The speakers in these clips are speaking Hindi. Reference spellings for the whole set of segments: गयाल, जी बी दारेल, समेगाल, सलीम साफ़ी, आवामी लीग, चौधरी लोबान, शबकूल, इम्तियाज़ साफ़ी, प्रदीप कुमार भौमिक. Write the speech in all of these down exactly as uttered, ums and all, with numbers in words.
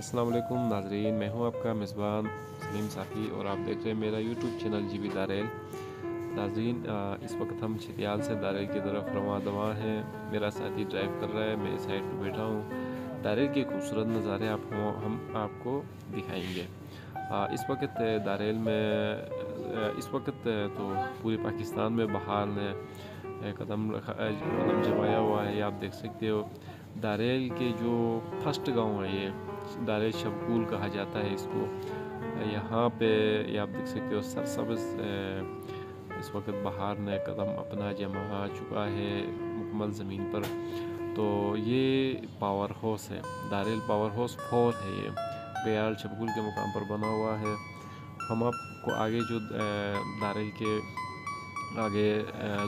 अस्सलाम वालेकुम नाजरीन, मैं हूं आपका मेज़बान सलीम साफ़ी और आप देख रहे हैं मेरा यूट्यूब चैनल जी बी दारेल। नाजरीन, इस वक्त हम छितियाल से दारेल की तरफ रवा दवा हैं। मेरा साथी ड्राइव कर रहा है, मैं साइड पर बैठा हूं। दारेल के खूबसूरत नज़ारे आप हम आपको दिखाएंगे। आ, इस वक्त दारेल में, इस वक्त तो पूरे पाकिस्तान में बहार ने कदम रखा कदम जमाया हुआ है। आप देख सकते हो दारेल के जो फर्स्ट गांव है, ये दारेल शबकूल कहा जाता है इसको। यहाँ पे ये आप देख सकते हो सरसब्ज़ इस वक्त बहार ने कदम अपना जमा चुका है मुकम्मल ज़मीन पर। तो ये पावर हाउस है, दारेल पावर हाउस फोर है, ये गयाल शबकूल के मुकाम पर बना हुआ है। हम आपको आगे जो दारेल के आगे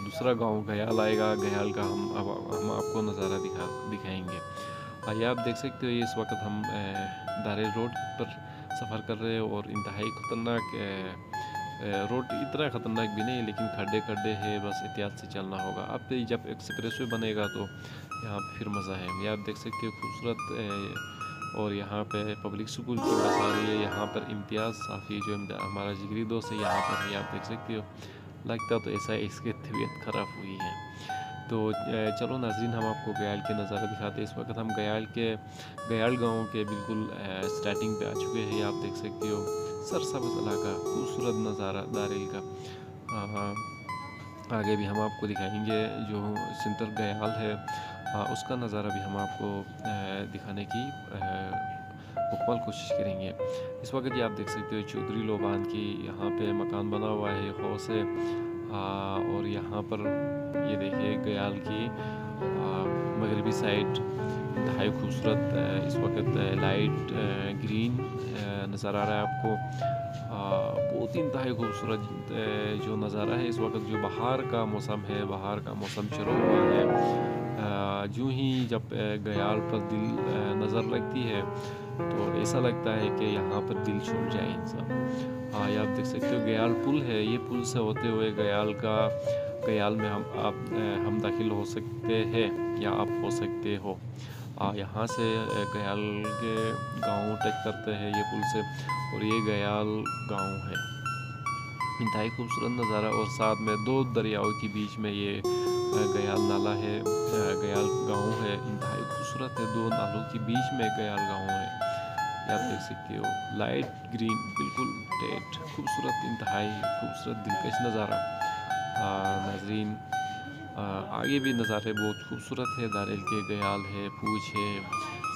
दूसरा गांव गयाल आएगा, गयाल का हम अब हम आपको नज़ारा दिखा दिखाएंगे। आइए आप देख सकते हो, ये इस वक्त हम दारेल रोड पर सफ़र कर रहे हैं और इंतहाई ख़तरनाक रोड, इतना ख़तरनाक भी नहीं लेकिन खड्डे खड्डे है, बस एहतियात से चलना होगा। अब जब एक्सप्रेसवे बनेगा तो यहाँ फिर मज़ा है। ये आप देख सकते हो खूबसूरत, और यहाँ पे पब्लिक स्कूल की बस आ रही है। यहाँ पर इम्तियाज़ साफ़ी जो हमारा जिगरी दोस्त है यहाँ पर है। आप देख सकते हो, लगता तो ऐसा इसकी तबीयत ख़राब हुई है। तो चलो नाजरीन, हम आपको गयाल के नज़ारा दिखाते हैं। इस वक्त हम गयाल के गयाल गांव के बिल्कुल स्टार्टिंग पे आ चुके हैं। आप देख सकते हो सरसब्ज़ इलाका, खूबसूरत नज़ारा दारेल का। आ, आगे भी हम आपको दिखाएंगे जो सेंटर गयाल है, आ, उसका नज़ारा भी हम आपको दिखाने की आ, मुकम्मल कोशिश करेंगे। इस वक्त ये आप देख सकते हो चौधरी लोबान की यहाँ पे मकान बना हुआ है, हौस है, और यहाँ पर ये देखिए गयाल की मगरबी साइड इंतहाई खूबसूरत इस वक्त लाइट ग्रीन नज़ारा आ रहा है आपको। बहुत ही इंतहाई खूबसूरत जो नज़ारा है इस वक्त, जो बहार का मौसम है, बहार का मौसम शुरू हुआ है। जो ही जब गयाल पर दिल नज़र लगती है तो ऐसा लगता है कि यहाँ पर दिल छोड़ जाए इंसान। हाँ, ये आप देख सकते हो गयाल पुल है, ये पुल से होते हुए गयाल का गयाल में हम आप हम दाखिल हो सकते हैं या आप हो सकते हो। आ, यहाँ से गयाल के गांव टच करते हैं ये पुल से, और ये गयाल गांव है। इंतहाई खूबसूरत नज़ारा, और साथ में दो दरियाओं के बीच में ये गयाल नाला है, गयाल गांव है। इंतहाई खूबसूरत है, दो नालों के बीच में गयाल गांव है। आप देख सकते हो लाइट ग्रीन, बिल्कुल टेट खूबसूरत, इंतहाई खूबसूरत दिलकश नज़ारा। नाजरीन, आगे भी नज़ारे बहुत खूबसूरत है दारेल के। गयाल है, पूछ है,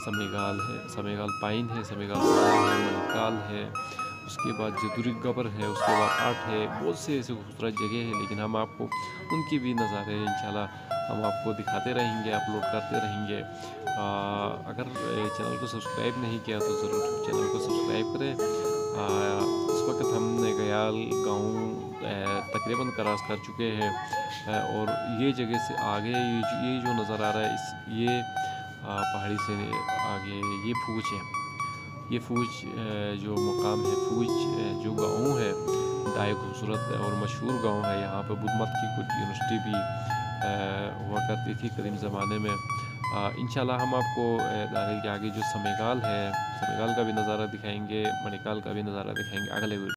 समेगाल है, समेगाल पाइन है, समेगाल है, मलकाल है, उसके बाद जदूरी गबर है, उसके बाद आठ है। बहुत से ऐसे खूबसूरत जगह है, लेकिन हम आपको उनकी भी नज़ारे इंशाल्लाह हम आपको दिखाते रहेंगे, अपलोड करते रहेंगे। आ, अगर चैनल को सब्सक्राइब नहीं किया तो ज़रूर चैनल को सब्सक्राइब करें। आ, इस वक्त हमने गयाल गाँव तकरीबन क्रॉस कर चुके हैं, और ये जगह से आगे ये जो, ये जो नज़र आ रहा है इस ये आ, पहाड़ी से आगे ये पूछ है। ये फूज जो मुकाम है, फूज जो गांव है, दाए खूबसूरत और मशहूर गांव है। यहाँ पर बुद्ध मत की कुछ यूनिवर्सिटी भी हुआ करती थी कदीम ज़माने में। इंशाल्लाह हम आपको दारेल के आगे जो समेगाल है, समेगाल का भी नज़ारा दिखाएंगे, मणिकाल का भी नज़ारा दिखाएंगे अगले वीडियो।